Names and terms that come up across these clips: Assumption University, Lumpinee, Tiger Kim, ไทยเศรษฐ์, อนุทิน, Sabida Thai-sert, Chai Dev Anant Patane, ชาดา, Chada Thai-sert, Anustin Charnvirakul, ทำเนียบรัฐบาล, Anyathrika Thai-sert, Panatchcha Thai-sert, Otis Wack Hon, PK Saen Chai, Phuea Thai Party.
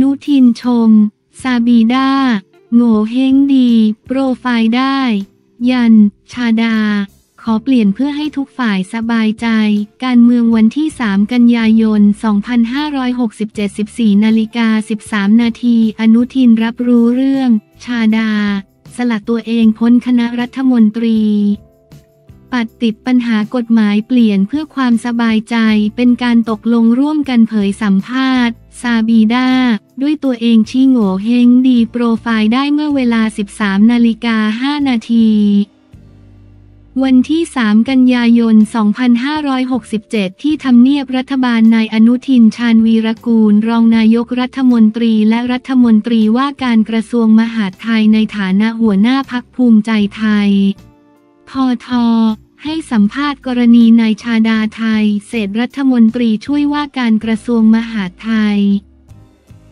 นุทินชมซาบีดาโง่เฮงดีโปรไฟล์ได้ยันชาดาขอเปลี่ยนเพื่อให้ทุกฝ่ายสบายใจการเมืองวันที่3 กันยายน 2567 14:13 น.อนุทินรับรู้เรื่องชาดาสละตัวเองพ้นคณะรัฐมนตรีปัดติดปัญหากฎหมายเปลี่ยนเพื่อความสบายใจเป็นการตกลงร่วมกันเผยสัมภาษณ์ซาบีดาด้วยตัวเองชี้โง่เฮงดีโปรไฟล์ได้เมื่อเวลา 13:05 นาทีวันที่3 กันยายน 2567ที่ทำเนียบรัฐบาลนายอนุทินชาญวีรกูลรองนายกรัฐมนตรีและรัฐมนตรีว่าการกระทรวงมหาดไทยในฐานะหัวหน้าพรรคภูมิใจไทยพท.ให้สัมภาษณ์กรณีนายชาดาไทยเศรษฐ์รัฐมนตรีช่วยว่าการกระทรวงมหาดไทย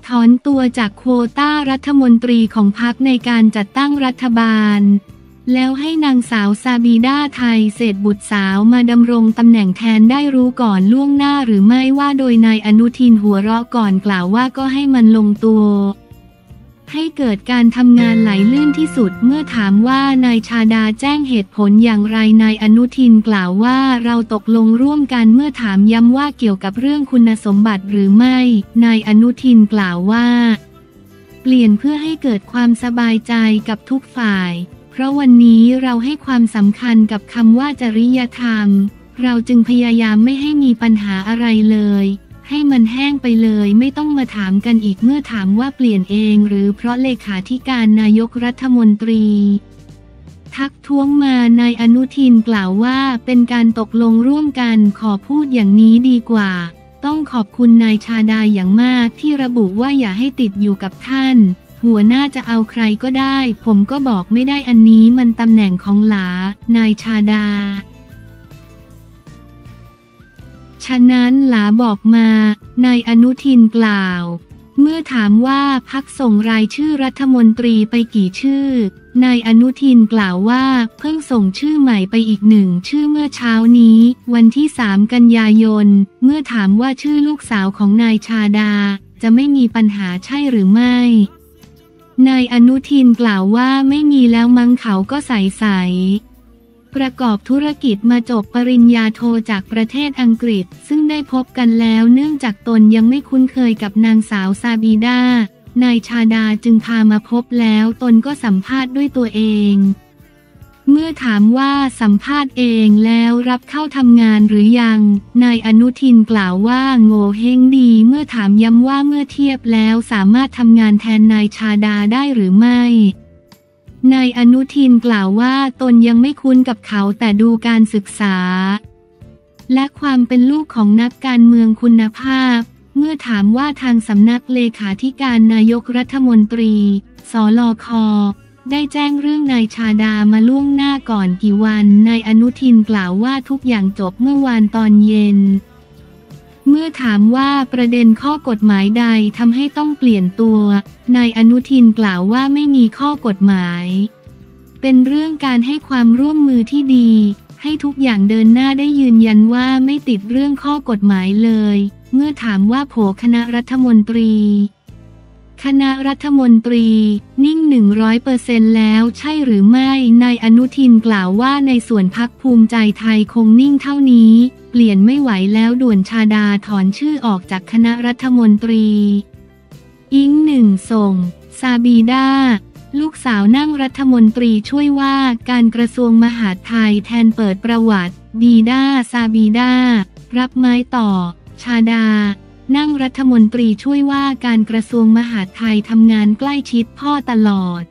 ถอนตัวจากโควต้ารัฐมนตรีของพรรคในการจัดตั้งรัฐบาลแล้วให้นางสาวซาบีดาไทยเศรษฐ์บุตรสาวมาดำรงตำแหน่งแทนได้รู้ก่อนล่วงหน้าหรือไม่ว่าโดยนายอนุทินหัวเราะก่อนกล่าวว่าก็ให้มันลงตัวให้เกิดการทำงานไหลลื่นที่สุดเมื่อถามว่านายชาดาแจ้งเหตุผลอย่างไรนายอนุทินกล่าวว่าเราตกลงร่วมกันเมื่อถามย้ำว่าเกี่ยวกับเรื่องคุณสมบัติหรือไม่นายอนุทินกล่าวว่าเปลี่ยนเพื่อให้เกิดความสบายใจกับทุกฝ่ายเพราะวันนี้เราให้ความสำคัญกับคำว่าจริยธรรมเราจึงพยายามไม่ให้มีปัญหาอะไรเลยให้มันแห้งไปเลยไม่ต้องมาถามกันอีกเมื่อถามว่าเปลี่ยนเองหรือเพราะเลขาธิการนายกรัฐมนตรีทักท้วงมานายอนุทินกล่าวว่าเป็นการตกลงร่วมกันขอพูดอย่างนี้ดีกว่าต้องขอบคุณนายชาดาอย่างมากที่ระบุว่าอย่าให้ติดอยู่กับท่านหัวหน้าจะเอาใครก็ได้ผมก็บอกไม่ได้อันนี้มันตำแหน่งของหลานายชาดาฉะนั้นหลาบอกมานายอนุทินกล่าวเมื่อถามว่าพรรคส่งรายชื่อรัฐมนตรีไปกี่ชื่อนายอนุทินกล่าวว่าเพิ่งส่งชื่อใหม่ไปอีก1 ชื่อเมื่อเช้านี้วันที่3 กันยายนเมื่อถามว่าชื่อลูกสาวของนายชาดาจะไม่มีปัญหาใช่หรือไม่นายอนุทินกล่าวว่าไม่มีแล้วมั้งเขาก็ใส่ประกอบธุรกิจมาจบปริญญาโทจากประเทศอังกฤษซึ่งได้พบกันแล้วเนื่องจากตนยังไม่คุ้นเคยกับนางสาวซาบีดานายชาดาจึงพามาพบแล้วตนก็สัมภาษณ์ด้วยตัวเองเมื่อถามว่าสัมภาษณ์เองแล้วรับเข้าทำงานหรือยังนายอนุทินกล่าวว่าโง่เฮงดีเมื่อถามย้ำว่าเมื่อเทียบแล้วสามารถทำงานแทนนายชาดาได้หรือไม่นายอนุทินกล่าวว่าตนยังไม่คุ้นกับเขาแต่ดูการศึกษาและความเป็นลูกของนักการเมืองคุณภาพเมื่อถามว่าทางสำนักเลขาธิการนายกรัฐมนตรีสลคได้แจ้งเรื่องนายชาดามาล่วงหน้าก่อนกี่วันนายอนุทินกล่าวว่าทุกอย่างจบเมื่อวานตอนเย็นเมื่อถามว่าประเด็นข้อกฎหมายใดทำให้ต้องเปลี่ยนตัวนายอนุทินกล่าวว่าไม่มีข้อกฎหมายเป็นเรื่องการให้ความร่วมมือที่ดีให้ทุกอย่างเดินหน้าได้ยืนยันว่าไม่ติดเรื่องข้อกฎหมายเลยเมื่อถามว่าโผคณะรัฐมนตรีคณะรัฐมนตรีนิ่ง 100% แล้วใช่หรือไม่นายอนุทินกล่าวว่าในส่วนพรรคภูมิใจไทยคงนิ่งเท่านี้เปลี่ยนไม่ไหวแล้วด่วนชาดาถอนชื่อออกจากคณะรัฐมนตรีอิง1ส่งซาบีดาลูกสาวนั่งรัฐมนตรีช่วยว่าการกระทรวงมหาดไทยแทนเปิดประวัติดีดาซาบีดารับไม้ต่อชาดานั่งรัฐมนตรีช่วยว่าการกระทรวงมหาดไทยทำงานใกล้ชิดพ่อตลอด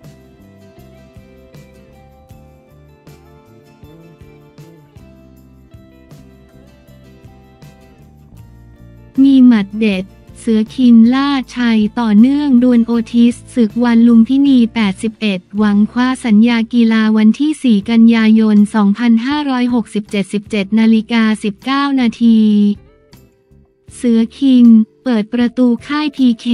มีหมัดเด็ดเสือคินล่าชัยต่อเนื่องดวลโอทิสศึกวันลุมพินี81หวังคว้าสัญญากีฬาวันที่4 กันยายน 2567 17:19 น.เสือคิงเปิดประตูค่ายพีเค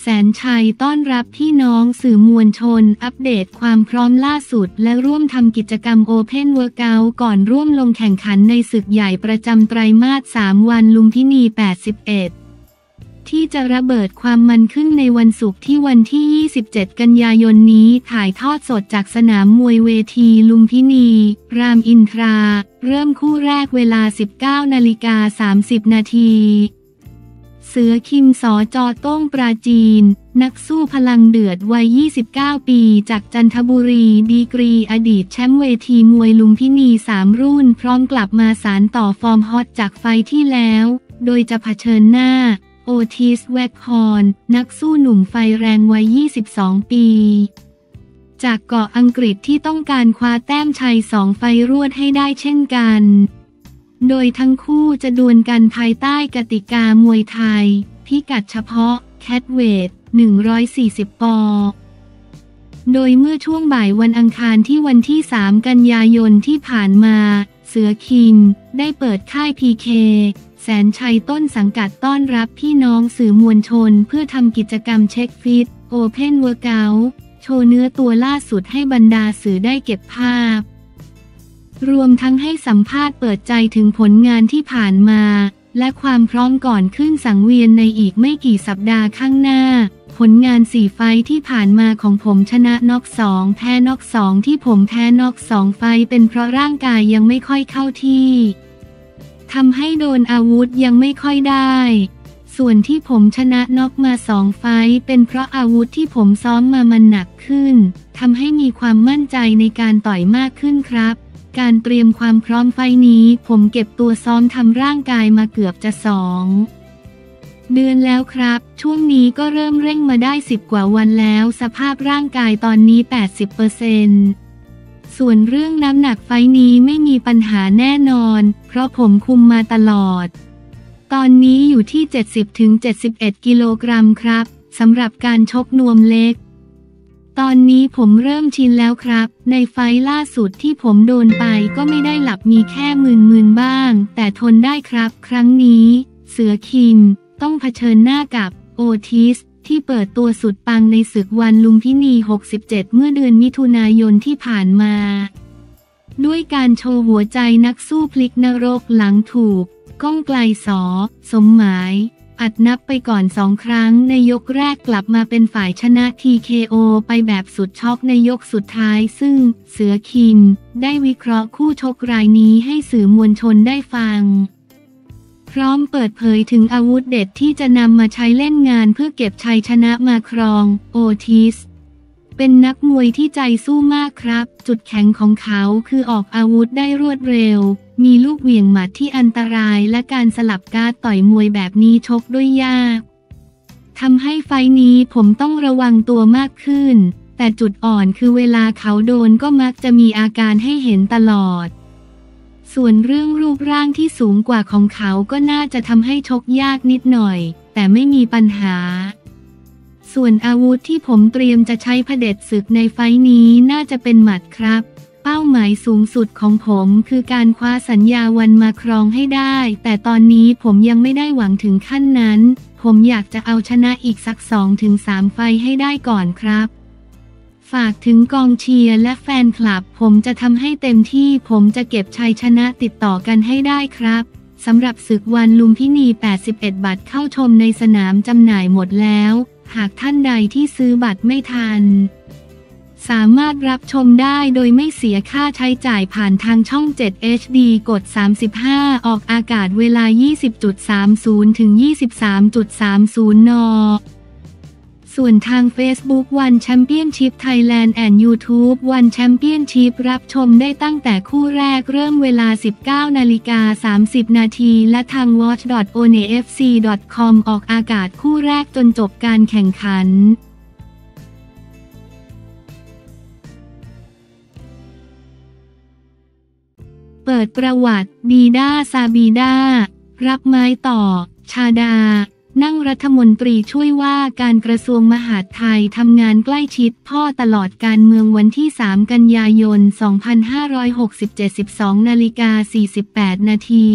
แสนชัยต้อนรับพี่น้องสื่อมวลชนอัปเดตความพร้อมล่าสุดและร่วมทำกิจกรรมโอเพนเวิร์กเอาท์ก่อนร่วมลงแข่งขันในศึกใหญ่ประจำไตรมาส3วันลุมพินี81 ที่จะระเบิดความมันขึ้นในวันศุกร์ที่วันที่27กันยายนนี้ถ่ายทอดสดจากสนามมวยเวทีลุมพินีรามอินทราเริ่มคู่แรกเวลา 19:30 น.เสือคิมสจ.โต้งปราจีนนักสู้พลังเดือดวัย29ปีจากจันทบุรีดีกรีอดีตแชมป์เวทีมวยลุมพินี3รุ่นพร้อมกลับมาสานต่อฟอร์มฮอตจากไฟที่แล้วโดยจะเผชิญหน้าโอทิสแวคฮอนนักสู้หนุ่มไฟแรงวัย22ปีจากเกาะอังกฤษที่ต้องการคว้าแต้มชัย2ไฟรวดให้ได้เช่นกันโดยทั้งคู่จะดวลกันภายใต้กติกามวยไทยพิกัดเฉพาะแคทเวท140ปอนด์โดยเมื่อช่วงบ่ายวันอังคารที่วันที่3กันยายนที่ผ่านมาเสือคิมได้เปิดค่าย PK แสนชัยต้นสังกัดต้อนรับพี่น้องสื่อมวลชนเพื่อทำกิจกรรมเช็คฟิตโอเพนเวิร์กเอาท์โชว์เนื้อตัวล่าสุดให้บรรดาสื่อได้เก็บภาพรวมทั้งให้สัมภาษณ์เปิดใจถึงผลงานที่ผ่านมาและความพร้อมก่อนขึ้นสังเวียนในอีกไม่กี่สัปดาห์ข้างหน้าผลงาน4ไฟท์ที่ผ่านมาของผมชนะน็อก2แพ้น็อก2ที่ผมแพ้น็อก2ไฟท์เป็นเพราะร่างกายยังไม่ค่อยเข้าที่ทำให้โดนอาวุธยังไม่ค่อยได้ส่วนที่ผมชนะน็อกมา2ไฟท์เป็นเพราะอาวุธที่ผมซ้อมมามันหนักขึ้นทำให้มีความมั่นใจในการต่อยมากขึ้นครับการเตรียมความพร้อมไฟนี้ผมเก็บตัวซ้อมทำร่างกายมาเกือบจะ2 เดือนแล้วครับช่วงนี้ก็เริ่มเร่งมาได้10กว่าวันแล้วสภาพร่างกายตอนนี้ 80% ส่วนเรื่องน้ำหนักไฟนี้ไม่มีปัญหาแน่นอนเพราะผมคุมมาตลอดตอนนี้อยู่ที่ 70-71 กิโลกรัมครับสำหรับการชกนวมเล็กตอนนี้ผมเริ่มชินแล้วครับในไฟล์ล่าสุดที่ผมโดนไปก็ไม่ได้หลับมีแค่มึนๆบ้างแต่ทนได้ครับครั้งนี้เสือคิมต้องเผชิญหน้ากับโอทิสที่เปิดตัวสุดปังในศึกวันลุมพินี67เมื่อเดือนมิถุนายนที่ผ่านมาด้วยการโชว์หัวใจนักสู้พลิกนรกหลังถูกก้องไกลสมหมายอัดนับไปก่อน2ครั้งในยกแรกกลับมาเป็นฝ่ายชนะ TKO ไปแบบสุดช็อกในยกสุดท้ายซึ่งเสือคิมได้วิเคราะห์คู่ชกรายนี้ให้สื่อมวลชนได้ฟังพร้อมเปิดเผยถึงอาวุธเด็ดที่จะนำมาใช้เล่นงานเพื่อเก็บชัยชนะมาครองโอทิสเป็นนักมวยที่ใจสู้มากครับจุดแข็งของเขาคือออกอาวุธได้รวดเร็วมีลูกเหวี่ยงหมัดที่อันตรายและการสลับการต่อยมวยแบบนี้ชกด้วยยากทำให้ไฟนี้ผมต้องระวังตัวมากขึ้นแต่จุดอ่อนคือเวลาเขาโดนก็มักจะมีอาการให้เห็นตลอดส่วนเรื่องรูปร่างที่สูงกว่าของเขาก็น่าจะทำให้ชกยากนิดหน่อยแต่ไม่มีปัญหาส่วนอาวุธที่ผมเตรียมจะใช้เผด็จศึกในไฟนี้น่าจะเป็นหมัดครับเป้าหมายสูงสุดของผมคือการคว้าสัญญาวันมาครองให้ได้แต่ตอนนี้ผมยังไม่ได้หวังถึงขั้นนั้นผมอยากจะเอาชนะอีกสัก 2-3 ไฟให้ได้ก่อนครับฝากถึงกองเชียร์และแฟนคลับผมจะทำให้เต็มที่ผมจะเก็บชัยชนะติดต่อกันให้ได้ครับสำหรับศึกวันลุมพินี81บัตรเข้าชมในสนามจำหน่ายหมดแล้วหากท่านใดที่ซื้อบัตรไม่ทันสามารถรับชมได้โดยไม่เสียค่าใช้จ่ายผ่านทางช่อง7 HD กด35ออกอากาศเวลา 20.30 ถึง 23.30 น.ส่วนทาง Facebook วันแชมเปี้ยนชิพไทยแลนด์ and YouTube วันแชมเปี้ยนชิพรับชมได้ตั้งแต่คู่แรกเริ่มเวลา 19:30 น.และทาง watch.onefc.com ออกอากาศคู่แรกจนจบการแข่งขันเปิดประวัติบีด้าซาบีด้ารับไม้ต่อชาดานั่งรัฐมนตรีช่วยว่าการกระทรวงมหาดไทยทำงานใกล้ชิดพ่อตลอดการเมืองวันที่3กันยายน2567 12:48 นาที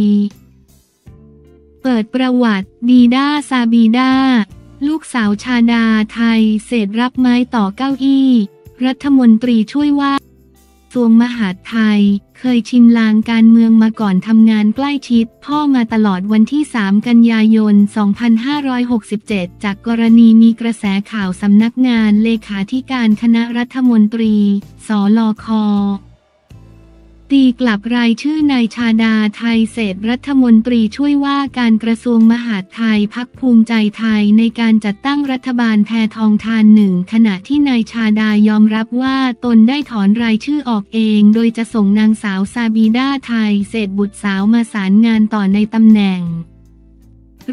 เปิดประวัติบีด้าซาบีด้าลูกสาวชาดาไทยเศรษฐ์รับไม้ต่อเก้าอี้รัฐมนตรีช่วยว่า ทรวงมหาดไทยเคยชิมลางการเมืองมาก่อนทำงานใกล้ชิดพ่อมาตลอดวันที่ 3 กันยายน 2567 จากกรณีมีกระแสข่าวสำนักงานเลขาธิการคณะรัฐมนตรีสลค.ตีกลับรายชื่อนายชาดาไทยเศรษฐรัฐมนตรีช่วยว่าการกระทรวงมหาดไทยพรรคภูมิใจไทยในการจัดตั้งรัฐบาลแพทองธาร1ขณะที่นายชาดายอมรับว่าตนได้ถอนรายชื่อออกเองโดยจะส่งนางสาวซาบีดาไทยเศรษฐบุตรสาวมาสารงานต่อในตำแหน่ง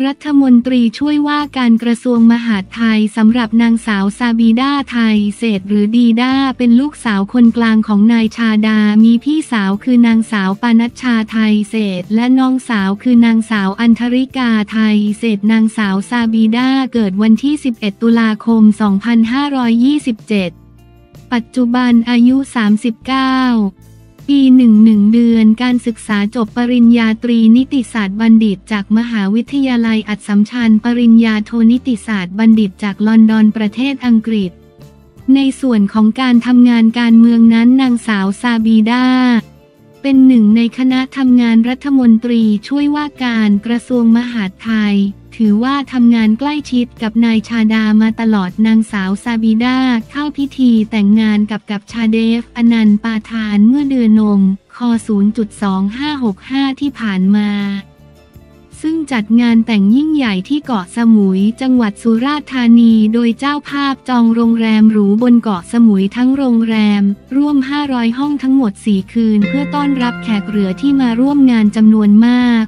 รัฐมนตรีช่วยว่าการกระทรวงมหาดไทยสำหรับนางสาวซาบีดาไทยเศรษฐหรือดีด้าเป็นลูกสาวคนกลางของนายชาดามีพี่สาวคือนางสาวปนัชชาไทยเศรษฐและน้องสาวคือนางสาวอัญธริกาไทยเศรษฐนางสาวซาบีดาเกิดวันที่11ตุลาคม2527ปัจจุบันอายุ39ปี11เดือนการศึกษาจบปริญญาตรีนิติศาสตร์บัณฑิตจากมหาวิทยาลัยอัสสัมชัญปริญญาโทนิติศาสตร์บัณฑิตจากลอนดอนประเทศอังกฤษในส่วนของการทำงานการเมืองนั้นนางสาวซาบีดาเป็นหนึ่งในคณะทำงานรัฐมนตรีช่วยว่าการกระทรวงมหาดไทยถือว่าทำงานใกล้ชิดกับนายชาดามาตลอดนางสาวซาบีดาเข้าพิธีแต่งงานกับชาเดฟอนันต์ปาทานเมื่อเดือนค.0.2565 ที่ผ่านมาซึ่งจัดงานแต่งยิ่งใหญ่ที่เกาะสมุยจังหวัดสุราษฎร์ธานีโดยเจ้าภาพจองโรงแรมหรูบนเกาะสมุยทั้งโรงแรมร่วม500ห้องทั้งหมด4คืนเพื่อต้อนรับแขกเหลือที่มาร่วมงานจำนวนมาก